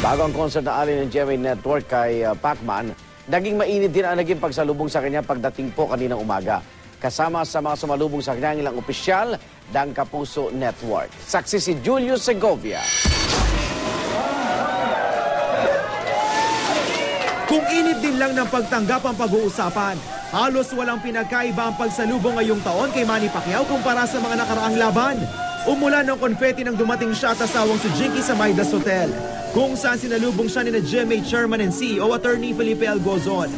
Bago ang concert na alin ng GMA Network kay Pacman, naging mainit din ang naging pagsalubong sa kanya pagdating po kaninang umaga. Kasama sa mga sumalubong sa kanya ang ilang opisyal ng Kapuso Network. Saksi si Julius Segovia. Kung init din lang ng pagtanggap ang pag-uusapan, halos walang pinagkaiba ang pagsalubong ngayong taon kay Manny Pacquiao kumpara sa mga nakaraang laban. Umulan ng konfeti nang dumating siya at asawang si Ginky sa Maydas Hotel, kung saan sinalubong siya ni GMA Chairman and CEO Attorney Felipe L. Gozon,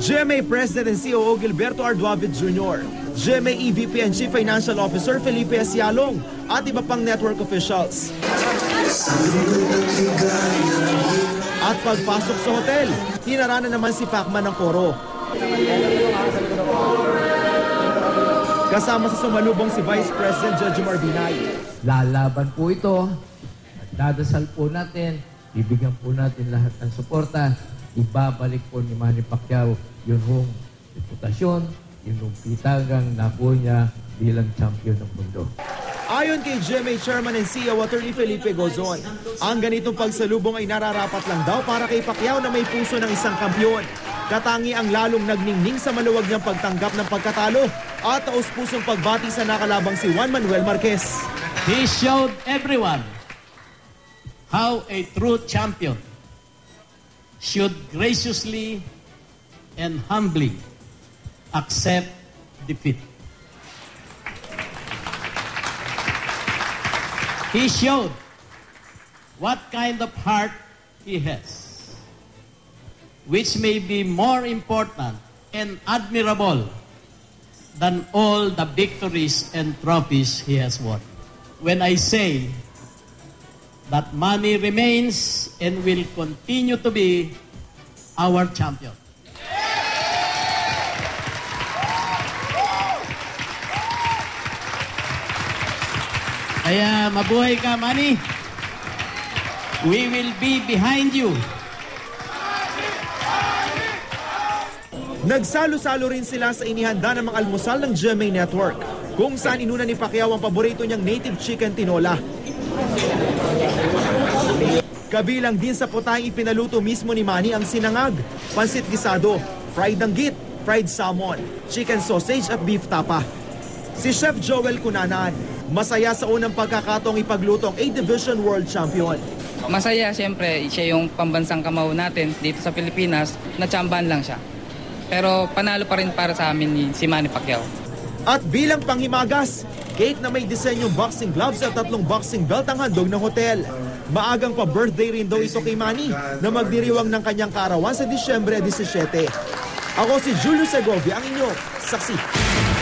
GMA President and COO Gilberto Ardoavid Jr., GMA EVP and Chief Financial Officer Felipe S. Yalong, at iba pang network officials. At pagpasok sa hotel, hinarana naman si Pacman ng koro. Kasama sa sumalubong si Vice President Judge Marvina. Lalaban po ito. Dadasal po natin. Bibigyan po natin lahat ng suporta. Ibabalik po ni Manny Pacquiao yun hong reputasyon, yun hong pitagang nabuo niya bilang champion ng mundo. Ayon kay GMA Chairman and CEO Attorney Felipe Gozon, ang ganitong pagsalubong ay nararapat lang daw para kay Pacquiao na may puso ng isang kampiyon. Katangi ang lalong nagningning sa maluwag niyang pagtanggap ng pagkatalo at taus-pusong pagbati sa nakalabang si Juan Manuel Marquez. He showed everyone how a true champion should graciously and humbly accept defeat. He showed what kind of heart he has, which may be more important and admirable than all the victories and trophies he has won. When I say that Manny remains and will continue to be our champion. Kaya mabuhay ka, Manny. We will be behind you. Nagsalo-salo rin sila sa inihanda ng mga almusal ng GMA Network, kung saan inuna ni Pacquiao ang paborito niyang native chicken tinola. Kabilang din sa putahe ipinaluto mismo ni Manny ang sinangag, pansit gisado, fried danggit, fried salmon, chicken sausage at beef tapa. Si Chef Joel Cunanan, masaya sa unang pagkakataong ipagluto ang 8th Division World Champion. Masaya siyempre, siya yung pambansang kamao natin dito sa Pilipinas, natsambahan lang siya. Pero panalo pa rin para sa amin si Manny Pacquiao. At bilang panghimagas, cake na may disenyong boxing gloves at 3 boxing belt ang handog ng hotel. Maagang pa-birthday rin daw ito kay Manny na magdiriwang ng kanyang kaarawan sa Disyembre 17. Ako si Julio Segovia, ang inyong saksi.